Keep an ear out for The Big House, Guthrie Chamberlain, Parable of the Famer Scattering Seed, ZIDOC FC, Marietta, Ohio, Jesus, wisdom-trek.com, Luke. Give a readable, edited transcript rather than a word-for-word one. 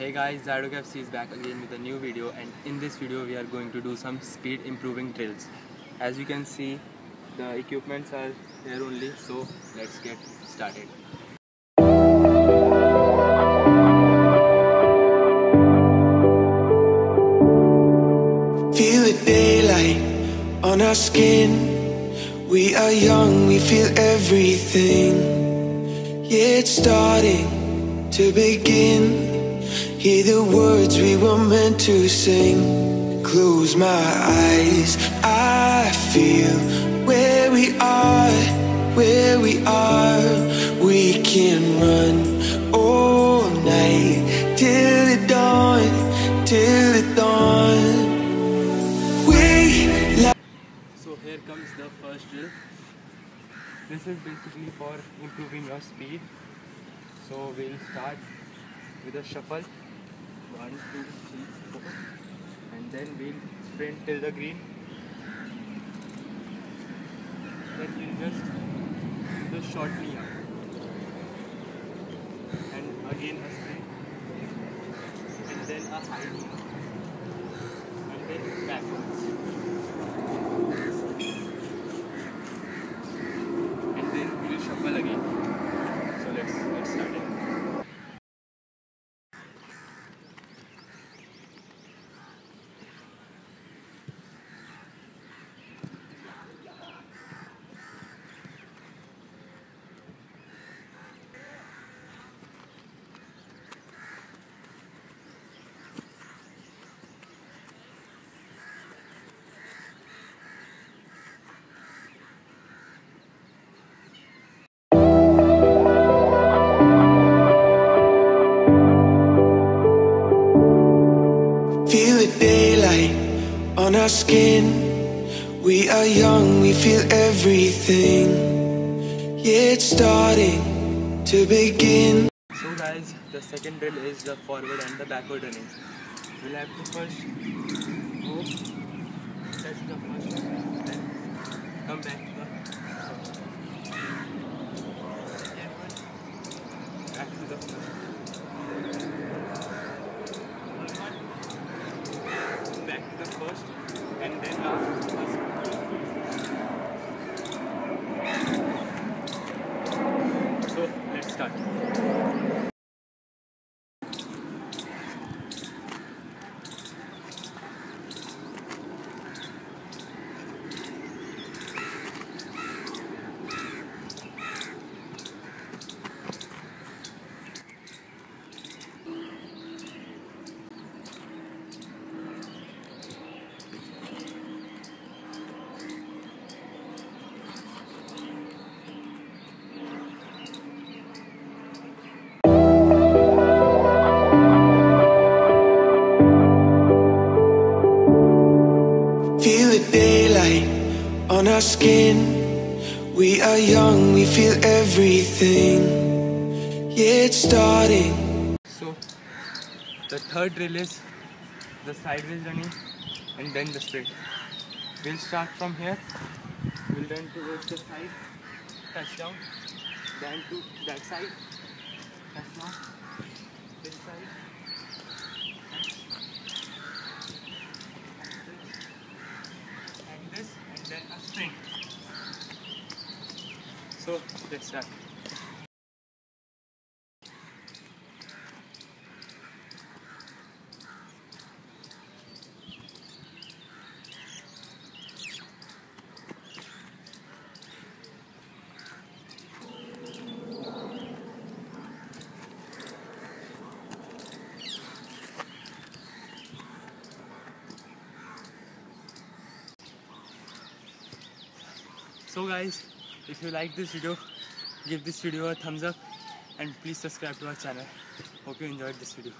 Hey guys, ZIDOC FC is back again with a new video, and in this video we are going to do some speed improving drills. As you can see, the equipments are here only, so let's get started. Feel the daylight on our skin. We are young, we feel everything. Yeah, it's starting to begin. Hear the words we were meant to sing. Close my eyes, I feel where we are, where we are. We can run all night till the dawn, till the dawn. So here comes the first drill. This is basically for improving your speed. So we'll start with a shuffle. 1, 2, 3, 4, and then we'll sprint till the green. Then we'll just do the short knee up, and again a sprint, and then a high knee up, and then backwards, and then we'll shuffle again. So let's get started. On our skin, we are young, we feel everything. Yeah, it's starting to begin. So guys, the second drill is the forward and the backward running. We'll have to first go, touch the first one, then come back to the second one, back to the first one, back to the first, and then last. So let's start. On our skin, we are young, we feel everything. Yeah, it's starting. So the third drill is the sideways running and then the sprint. We'll start from here, we'll run towards the side, touch down, then to that side, touch down, this side. So let's start. So guys, if you like this video, give this video a thumbs up and please subscribe to our channel. Hope you enjoyed this video.